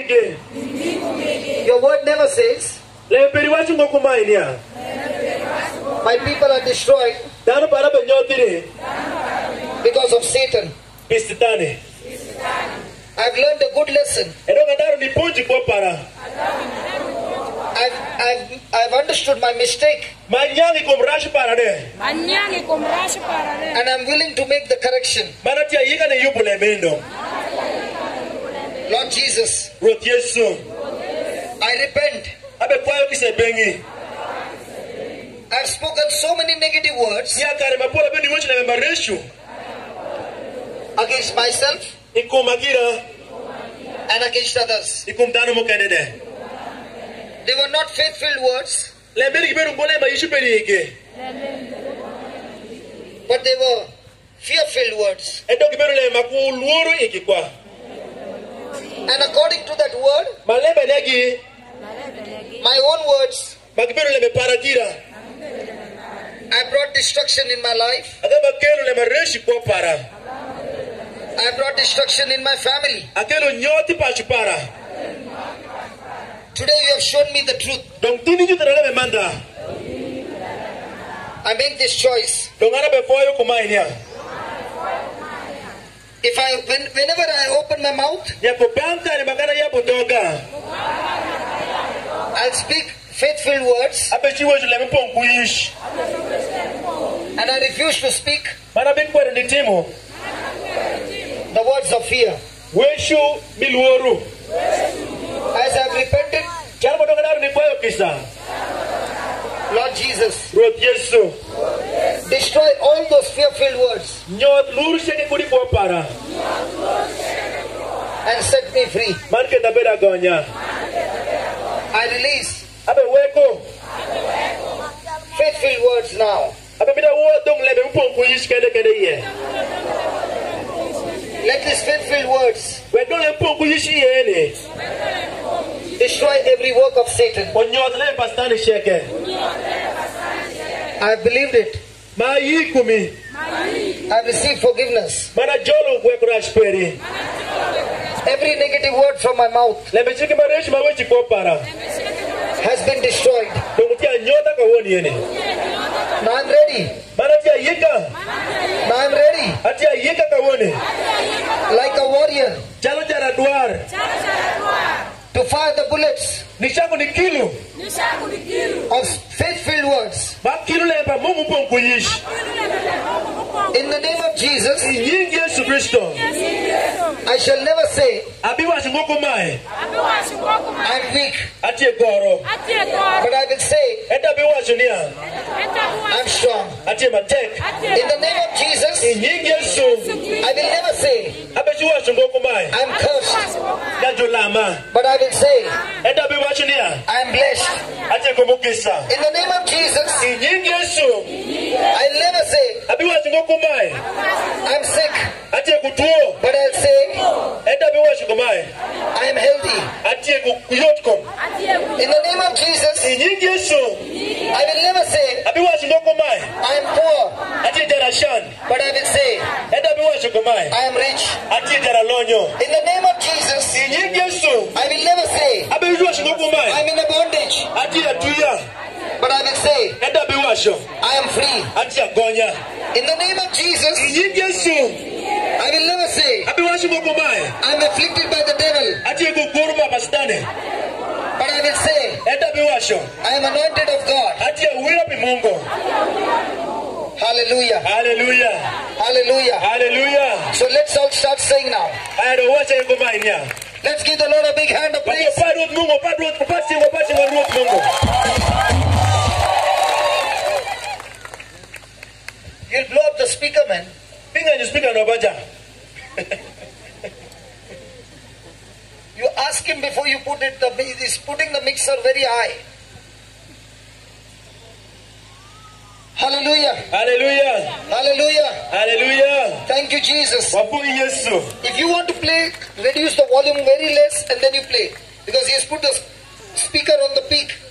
again. Your word never says my people are destroyed because of Satan. I've learned a good lesson. I've understood my mistake, and I'm willing to make the correction. Lord Jesus, I repent. I've spoken so many negative words against myself and against others. They were not faith-filled words, but they were fear-filled words. And according to that word, my own words, I brought destruction in my life. I brought destruction in my family. Today you have shown me the truth. I make this choice. Whenever I open my mouth, I'll speak faithful words, and I refuse to speak the words of fear. As I've repented, Lord Jesus, destroy all those fear-filled words and set me free. I release faithful words now. Let these faithful words destroy every work of Satan. I believed it. I received forgiveness. Every negative word from my mouth has been destroyed. Now I'm ready. Now I'm ready. Like a warrior, to fire the bullets of faith-filled words. In the name of Jesus, I shall never say I'm weak, but I will say I'm strong. In the name of Jesus, I will never say I'm cursed, but I will say I'm blessed. In the name of Jesus, I'll never say I'm sick, but I'll say I'm healthy. In the name of Jesus, I will never say I'm poor, but I will say I am rich. In the name of Jesus, I will never say I'm in a bondage, but I will say I am free. In the name of Jesus, I will never say I'm afflicted by the devil, but I will say I am anointed of God. Hallelujah. Hallelujah. Hallelujah. Hallelujah. So let's all start saying now. Let's give the Lord a big hand of praise. You'll blow up the speaker, man. You ask him before you put it. He's putting the mixer very high. Hallelujah. Hallelujah. Hallelujah. Hallelujah. Thank you, Jesus. If you want to play, reduce the volume very less and then you play, because he has put the speaker on the peak.